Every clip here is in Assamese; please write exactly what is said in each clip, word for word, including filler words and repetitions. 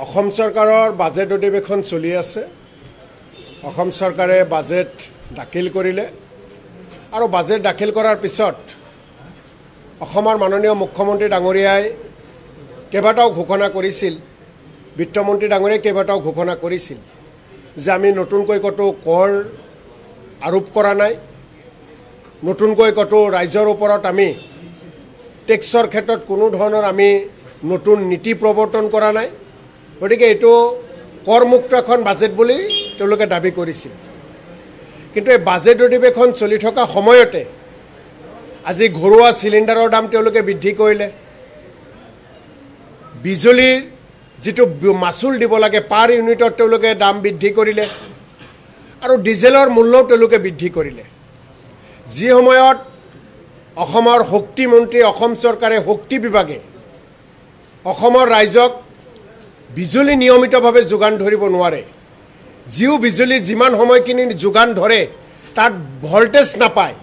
অসম চৰকাৰৰ বাজেট অধিবেশন চলি আছে। অসম চৰকাৰে বাজেট দাখিল কৰিলে আৰু বাজেট দাখিল কৰাৰ পিছত অসমৰ মাননীয় মুখ্যমন্ত্ৰী ডাঙৰীয়াই কেইবাটাও ঘোষণা কৰিছিল, বিত্তমন্ত্ৰী ডাঙৰীয়াই কেইবাটাও ঘোষণা কৰিছিল যে আমি নতুনকৈ কতো কৰ আৰোপ কৰা নাই, নতুনকৈ কতো ৰাজ্যৰ ওপৰত আমি টেক্সৰ ক্ষেত্ৰত কোনো ধৰণৰ আমি নতুন নীতি প্ৰৱৰ্তন কৰা নাই। গতিকে এইটো কৰমুক্ত এখন বাজেট বুলি তেওঁলোকে দাবী কৰিছিল। কিন্তু এই বাজেট অধিবেশন চলি থকা সময়তে আজি ঘৰুৱা চিলিণ্ডাৰৰ দাম তেওঁলোকে বৃদ্ধি কৰিলে, বিজুলীৰ যিটো মাচুল দিব লাগে পাৰ ইউনিটত তেওঁলোকে দাম বৃদ্ধি কৰিলে আৰু ডিজেলৰ মূল্যও তেওঁলোকে বৃদ্ধি কৰিলে। যি সময়ত অসমৰ শক্তি মন্ত্ৰী, অসম চৰকাৰে, শক্তি বিভাগে অসমৰ ৰাইজক বিজুলী নিয়মিতভাৱে যোগান ধৰিব নোৱাৰে, যিও বিজুলী যিমান সময়খিনি যোগান ধৰে তাত ভল্টেজ নাপায়,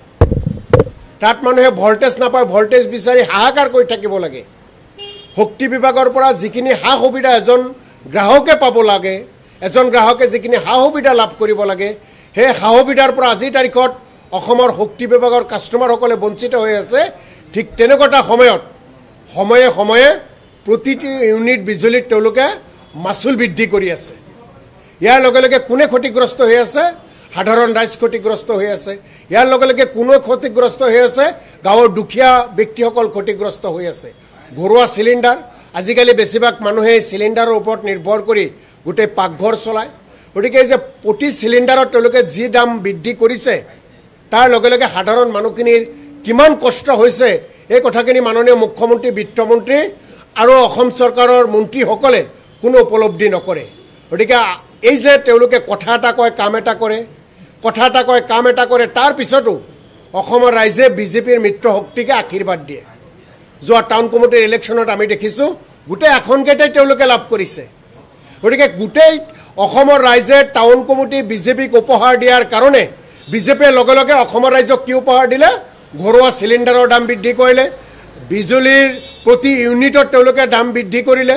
তাত মানুহে ভল্টেজ নাপায়, ভল্টেজ বিচাৰি হাহাকাৰ কৰি থাকিব লাগে। শক্তি বিভাগৰ পৰা যিখিনি সা সুবিধা এজন গ্ৰাহকে পাব লাগে, এজন গ্ৰাহকে যিখিনি সা সুবিধা লাভ কৰিব লাগে, সেই সা সুবিধাৰ পৰা আজিৰ তাৰিখত অসমৰ শক্তি বিভাগৰ কাষ্টমাৰসকলে বঞ্চিত হৈ আছে। ঠিক তেনেকুৱা সময়ত সময়ে সময়ে প্ৰতিটো ইউনিট বিজুলীত তেওঁলোকে মাচুল বৃদ্ধি কৰি আছে। ইয়াৰ লগে লগে কোনে ক্ষতিগ্ৰস্ত হৈ আছে? সাধাৰণ ৰাইজ ক্ষতিগ্ৰস্ত হৈ আছে। ইয়াৰ লগে লগে কোনে ক্ষতিগ্ৰস্ত হৈ আছে? গাঁৱৰ দুখীয়া ব্যক্তিসকল ক্ষতিগ্ৰস্ত হৈ আছে। ঘৰুৱা চিলিণ্ডাৰ, আজিকালি বেছিভাগ মানুহে চিলিণ্ডাৰৰ ওপৰত নিৰ্ভৰ কৰি গোটেই পাকঘৰ চলায়। গতিকে যে প্ৰতি চিলিণ্ডাৰত তেওঁলোকে যি দাম বৃদ্ধি কৰিছে তাৰ লগে লগে সাধাৰণ মানুহখিনিৰ কিমান কষ্ট হৈছে এই কথাখিনি মাননীয় মুখ্যমন্ত্ৰী, বিত্তমন্ত্ৰী আৰু অসম চৰকাৰৰ মন্ত্ৰীসকলে কোনো উপলব্ধি নকৰে। গতিকে এই যে তেওঁলোকে কথা এটা কয় কাম এটা কৰে, কথা এটা কয় কাম এটা কৰে, তাৰ পিছতো অসমৰ ৰাইজে বিজেপিৰ মিত্ৰ শক্তিকে আশীৰ্বাদ দিয়ে। যোৱা টাউন কমিটিৰ ইলেকশ্যনত আমি দেখিছোঁ গোটেই আসনকেইটাই তেওঁলোকে লাভ কৰিছে। গতিকে গোটেই অসমৰ ৰাইজে টাউন কমিটি বিজেপিক উপহাৰ দিয়াৰ কাৰণে বিজেপিয়ে লগে লগে অসমৰ ৰাইজক কি উপহাৰ দিলে? ঘৰুৱা চিলিণ্ডাৰৰ দাম বৃদ্ধি কৰিলে, বিজুলীৰ প্ৰতি ইউনিটত তেওঁলোকে দাম বৃদ্ধি কৰিলে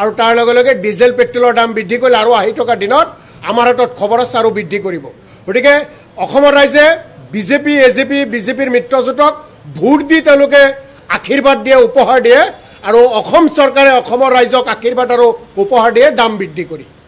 আৰু তাৰ লগে লগে ডিজেল পেট্ৰলৰ দাম বৃদ্ধি কৰিলে আৰু আহি থকা দিনত আমাৰ হাতত খবৰ আছে আৰু বৃদ্ধি কৰিব। গতিকে অসমৰ ৰাইজে বিজেপি, এ জে পি, বিজেপিৰ মিত্ৰজোঁটক ভোট দি তেওঁলোকে আশীৰ্বাদ দিয়ে, উপহাৰ দিয়ে আৰু অসম চৰকাৰে অসমৰ ৰাইজক আশীৰ্বাদ আৰু উপহাৰ দিয়ে দাম বৃদ্ধি কৰি।